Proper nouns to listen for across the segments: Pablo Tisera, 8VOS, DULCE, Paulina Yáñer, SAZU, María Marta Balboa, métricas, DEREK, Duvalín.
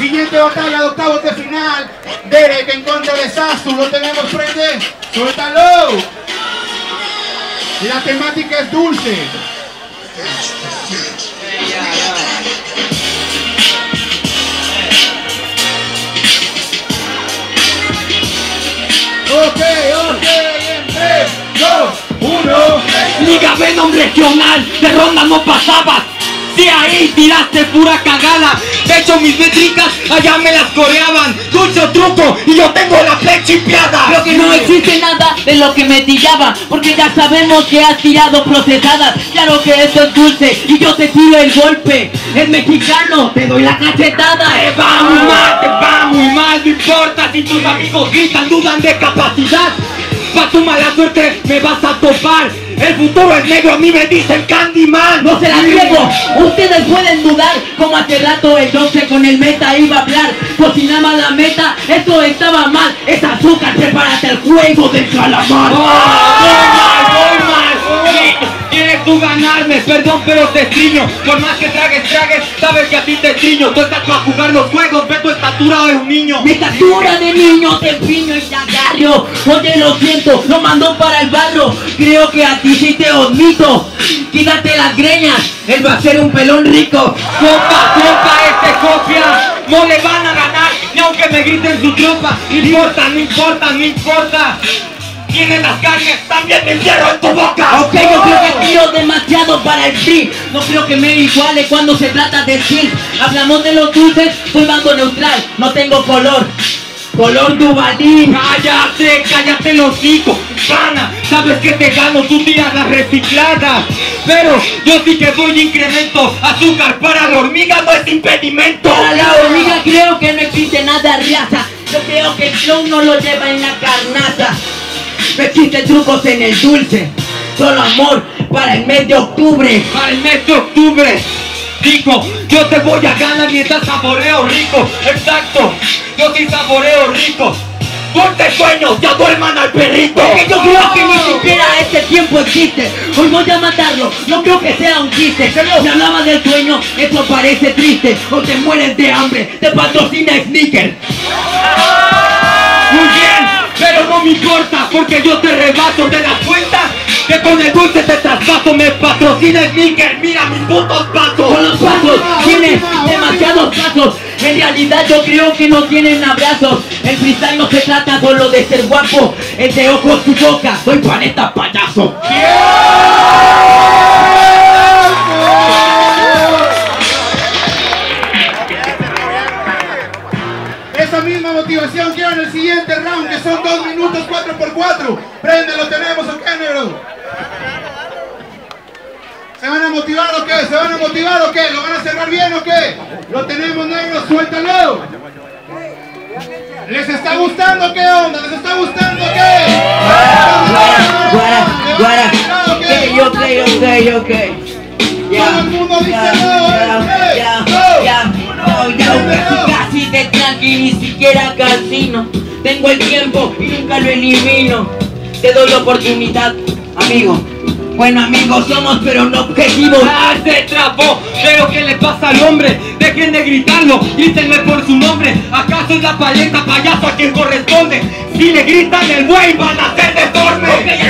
Siguiente batalla de octavos de final. Derek en contra de SAZU. Lo tenemos frente. ¡Suéltalo! La temática es dulce. Ok, en 3, 2, 1. Liga Venom regional, de ronda no pasabas. De ahí tiraste pura cagada. De hecho mis métricas allá me las coreaban. Dulce o truco y yo tengo la flecha chimpeada. Creo que no existe nada de lo que me tiraba, porque ya sabemos que has tirado procesadas. Claro que esto es dulce y yo te tiro el golpe. El mexicano, te doy la cachetada. Te va muy mal, no importa si tus amigos gritan, dudan de capacidad. Pa' tu mala suerte me vas a topar. El futuro es negro, a mí me dicen Candyman. No se la niego, ustedes pueden dudar. Como hace rato el 12 con el meta iba a hablar. Cocinaba la meta, eso estaba mal. Es azúcar, prepárate al juego del calamar. Voy mal. Quieres tú ganarme, perdón pero te estriño. Por más que tragues, sabes que a ti te estriño. Tú estás para jugar los juegos, ve tu estatura de un niño. Mi estatura de niño, te piño y te agarro. Oye, lo siento, lo mandó para el barro. Creo que a ti sí te admito. Quítate las greñas, él va a ser un pelón rico. Compa, este copia. No le van a ganar, ni aunque me griten su tropa. No importa. Tienes las carnes, también te entierro en tu boca. Ok, yo creo que tiro demasiado para el free. No creo que me iguale cuando se trata de skills. Hablamos de los dulces, soy bando neutral. No tengo color, color Duvalín. Cállate los hijos, pana. Sabes que te gano, tú tiras las recicladas. Pero yo sí que doy incremento. Azúcar para la hormiga no es impedimento. Para la hormiga creo que no existe nada riaza. Yo creo que el show no lo lleva en la carnaza. No existen trucos en el dulce, solo amor para el mes de octubre. Digo, yo te voy a ganar mientras saboreo rico. Exacto, yo sí saboreo rico. Dulce sueños, ya duerman al perrito. Porque yo creo que ni siquiera este tiempo existe. Hoy voy a matarlo, no creo que sea un chiste. Si hablabas del sueño, eso parece triste. O te mueres de hambre, te patrocina Snickers. Muy bien, pero no me importa, porque yo te rebato. ¿Te das cuenta? Que con el dulce te traspaso. Me patrocina Snickers, mira mis putos pasos. Con los pasos, tienes demasiados pasos. En realidad yo creo que no tienen abrazos. El freestyle no se trata solo de ser guapo. Entre ojos y boca, soy planeta payaso. Esa misma motivación quiero en el siguiente round, que son 2 minutos 4x4. Prende, lo tenemos, ok, negro. ¿Se van a motivar o qué? ¿Lo van a cerrar bien o qué? Lo tenemos, negro, suéltalo. ¿Les está gustando o qué onda? Ok. Todo el mundo dice no. Casi de tranqui, ni siquiera casino. Tengo el tiempo y nunca lo elimino. Te doy la oportunidad, amigo. Bueno, amigos somos, pero no objetivos. Se trabó, pero ¿qué le pasa al hombre? Dejen de gritarlo, grítenme por su nombre. ¿Acaso es la paleta payaso a quien corresponde? Si le gritan el buey van a ser deformes. Ok, es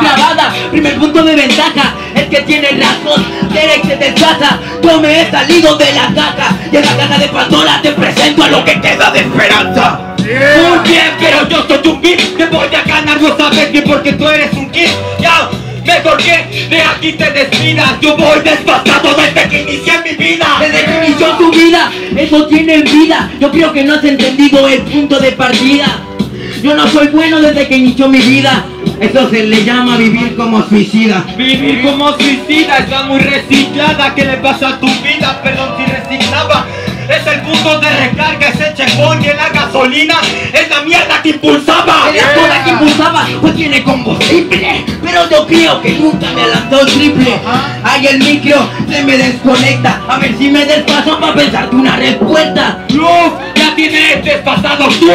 una clavada, primer punto de ventaja. Es que tiene razón, Derek se desplaza. Yo me he salido de la caja, y en la caja de Pandora te presento a lo que queda de esperanza. Muy bien, pero yo soy un beat. Te voy a ganar, no sabes bien porque tú eres un kid. Ya, mejor que de aquí te despidas. Yo voy desfasado desde que inicié mi vida. Desde que inició tu vida, eso tiene vida. Yo creo que no has entendido el punto de partida. Yo no soy bueno desde que inició mi vida. Eso se le llama vivir como suicida. Está muy reciclada. ¿Qué le pasa a tu vida? Perdón si reciclaba. Es el punto de recarga, es el chefón y es la gasolina. Es la mierda que impulsaba. Es la cola que impulsaba, pues tiene combustible. Pero yo creo que nunca me lanzó triple. Ahí el micro se me desconecta. A ver si me despaso para pensarte una respuesta. ¡Luz! ¡Ya tienes despasado tú!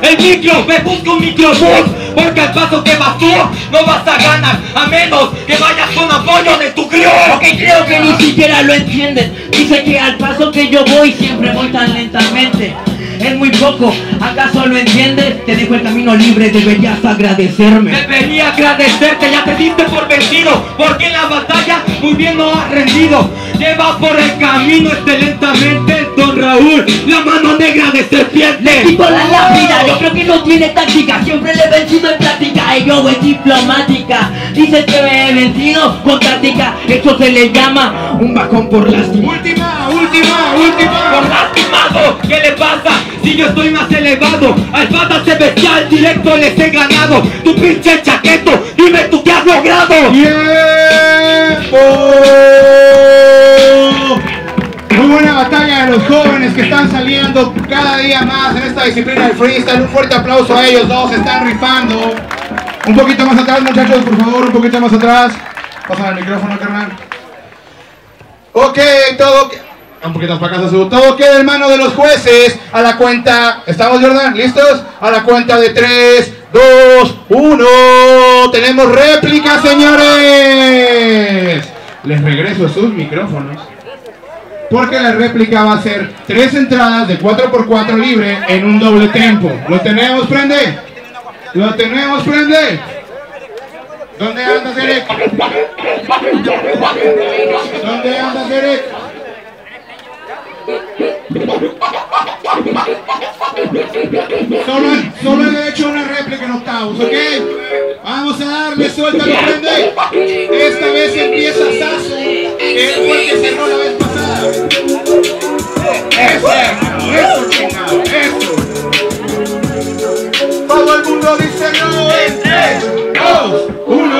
El micro, me busco un microbús. porque al paso que vas tú no vas a ganar, a menos que vayas con apoyo de tu crew. Porque creo que ni siquiera lo entiendes. Dice que al paso que yo voy siempre voy tan lentamente. Es muy poco, ¿acaso lo entiendes? Te dejo el camino libre, deberías agradecerme. Debería agradecerte, ya te diste por vencido, porque en la batalla muy bien no has rendido. Lleva por el camino excelentemente Don Raúl, la mano negra de serpiente. Le quito la lápida, yo creo que no tiene táctica. Siempre le he vencido en plática, y yo es diplomática. Dices que me he vencido con táctica, eso se le llama un bajón por lástima. Última, por lastimado, ¿qué le pasa? Si yo estoy más elevado, al pata se bestial, directo les he ganado. Tu pinche chaqueto, dime tú qué has logrado. ¡Tiempo! Muy buena batalla de los jóvenes que están saliendo cada día más en esta disciplina del freestyle. Un fuerte aplauso a ellos dos, están rifando. Un poquito más atrás, muchachos, por favor, un poquito más atrás. Pásame el micrófono, carnal. Ok, todo... Un poquito para casa, su todo queda en mano de los jueces. A la cuenta, ¿estamos, Jordan? ¿Listos? A la cuenta de 3, 2, 1. Tenemos réplica, señores. Les regreso sus micrófonos, porque la réplica va a ser 3 entradas de 4x4 libre en un doble tempo. ¿Lo tenemos, prende? ¿Lo tenemos, prende? ¿Dónde andas, Derek? ¿Dónde andas, Derek? Solo le he hecho una réplica en octavos, ¿ok? Vamos a darle, suéltalo, prende. Esta vez empieza SAZU, que fue el que cerró la vez pasada. Eso. Todo el mundo dice no. En 3, 2, 1.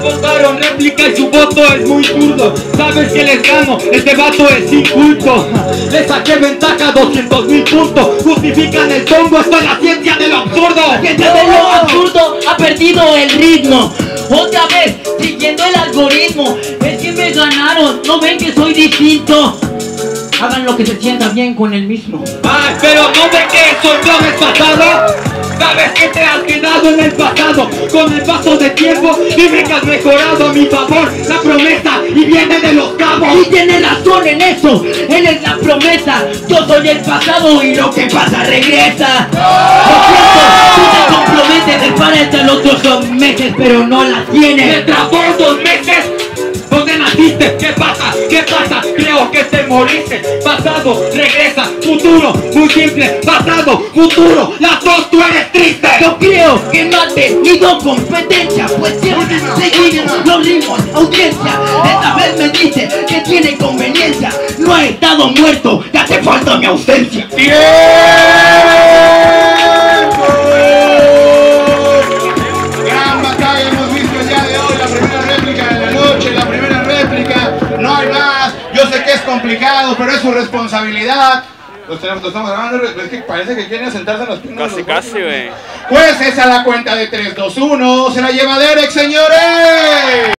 Votaron réplica y su voto es muy zurdo. Sabes que les gano, este vato es inculto. Les saqué ventaja 200,000 puntos. Justifican el tongo, esto es la ciencia de lo absurdo. La ciencia de lo absurdo ha perdido el ritmo. Otra vez, siguiendo el algoritmo. Es que me ganaron, no ven que soy distinto. Hagan lo que se sienta bien con el mismo. Ay, pero no ven que soy flores pasado. Sabes que te has quedado en el pasado. Con el paso de tiempo dime que has mejorado a mi favor. La promesa y viene de los cabos. Y tienes razón en eso, él es la promesa. Yo soy el pasado y lo que pasa regresa. Lo siento, tú te comprometes. Prepárate los otros 2 meses, pero no la tienes. Me trabó 2 meses. ¿Dónde naciste? ¿Qué pasa? ¿Qué pasa? Creo que te moriste. Pasado, regresa, futuro, muy simple. Pasado, futuro, las dos tú eres triste. Yo creo que no ha tenido competencia, pues siempre seguimos los ritmos, audiencia. Esta vez me dice que tiene conveniencia. No he estado muerto, ya te falta mi ausencia. ¡Tiempo! Gran batalla hemos visto el día de hoy, la primera réplica de la noche, la primera. No hay más, yo sé que es complicado, pero es su responsabilidad. Los estamos grabando, es que parece que quieren sentarse en los pinos. Casi, güey. Pues es a la cuenta de 3, 2, 1, se la lleva Derek, señores.